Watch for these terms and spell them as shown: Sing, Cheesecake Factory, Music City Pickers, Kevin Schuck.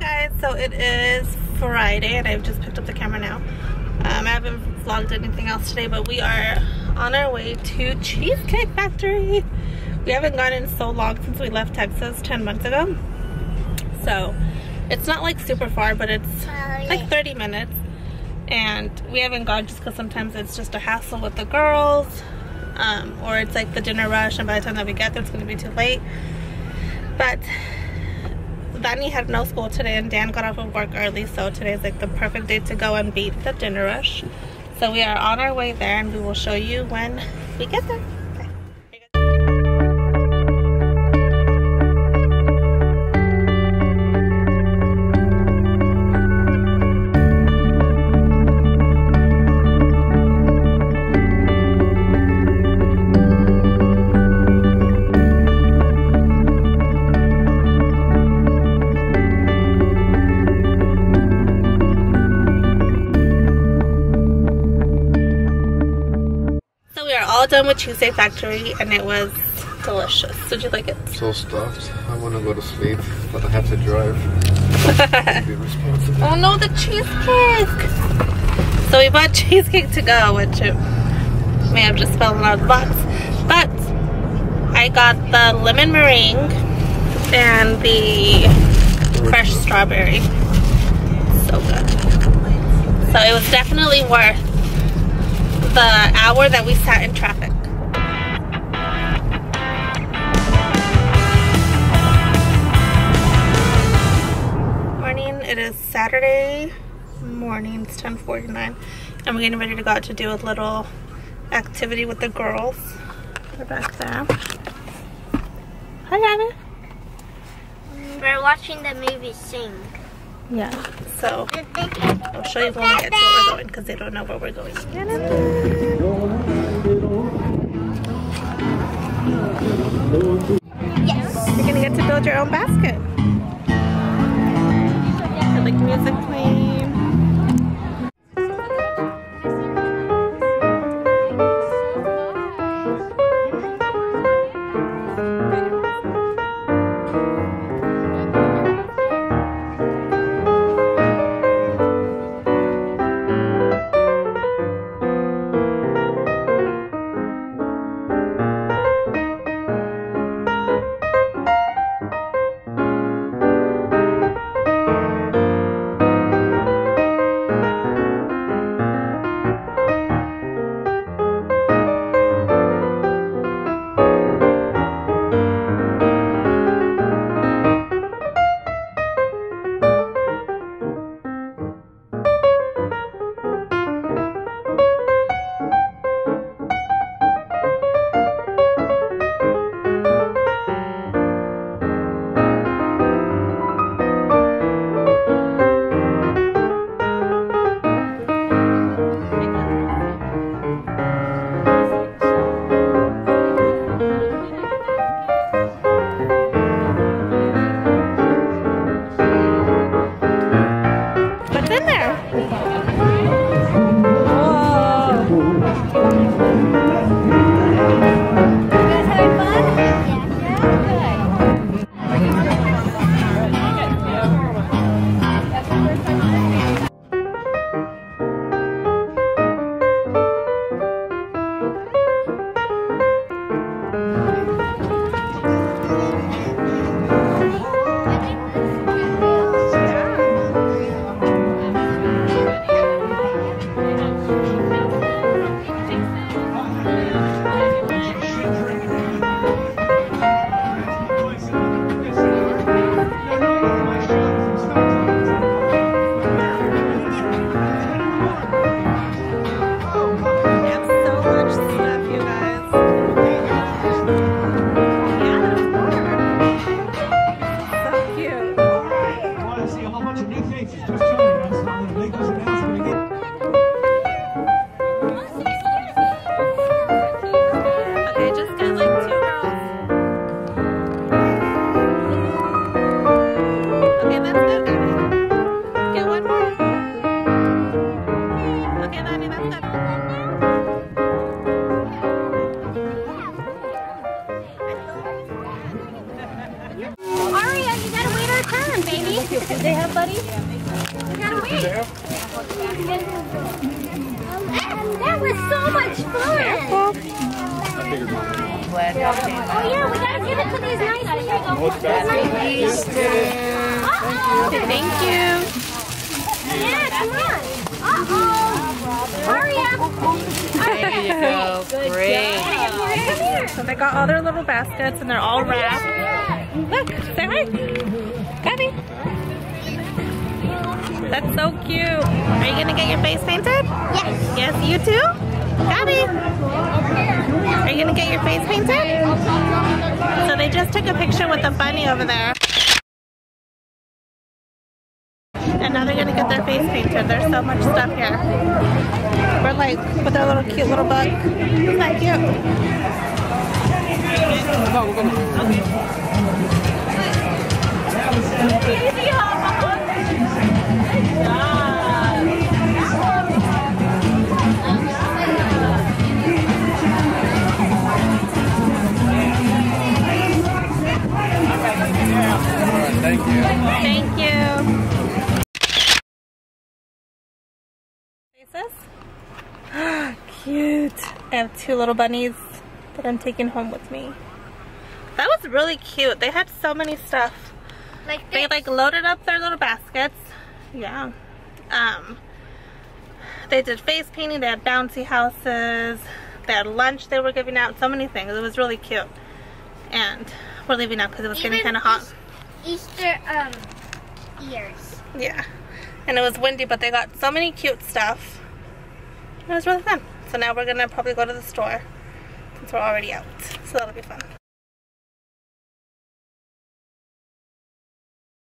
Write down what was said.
Hi guys, so it is Friday and I've just picked up the camera now. I haven't vlogged anything else today, but we are on our way to Cheesecake Factory. We haven't gone in so long since we left Texas 10 months ago. So it's not like super far, but it's like 30 minutes. And we haven't gone just because sometimes it's just a hassle with the girls. Or it's like the dinner rush and by the time that we get there it's going to be too late. But Danny had no school today and Dan got off of work early, so today's like the perfect day to go and beat the dinner rush. So we are on our way there and we will show you when we get there. All done with Cheesecake Factory and it was delicious. Did you like it? So stuffed. I want to go to sleep, but I have to drive. Be responsible. Oh no, the cheesecake! So we bought cheesecake to go, which it may have just fallen out of the box. But I got the lemon meringue and the fresh strawberry. So good. So it was definitely worth the hour that we sat in traffic. Morning, it is Saturday morning, it's 10:49 and we're getting ready to go out to do a little activity with the girls. They're back there. Hi Abby. We're watching the movie Sing. Yeah, so I'll show you when we get to where we're going because they don't know where we're going. Yes. You're gonna get to build your own basket. I like music playing. Thank you. They have, buddy? Yeah, we gotta wait. That was so much fun. Careful. Oh yeah, we gotta give it to these nice people. Thank you. Yeah, come on. Uh-oh. Hurry up. There you go. Great. Come here. So they got all their little baskets and they're all wrapped. Yeah. Look, say hi. Gabby. That's so cute. Are you going to get your face painted? Yes. Yes, you too? Gabby. Are you going to get your face painted? So they just took a picture with the bunny over there. And now they're gonna get their face painted. There's so much stuff here. We're like with our little cute little book. Isn't that cute? Thank you. Thank you. Cute. I have two little bunnies that I'm taking home with me. That was really cute. They had so many stuff. Like they like loaded up their little baskets. Yeah. They did face painting. They had bouncy houses. They had lunch they were giving out. So many things. It was really cute. And we're leaving now because it was getting kind of hot. Easter ears. Yeah. And it was windy, but they got so many cute stuff. It was really fun. So now we're gonna probably go to the store since we're already out. So that'll be fun.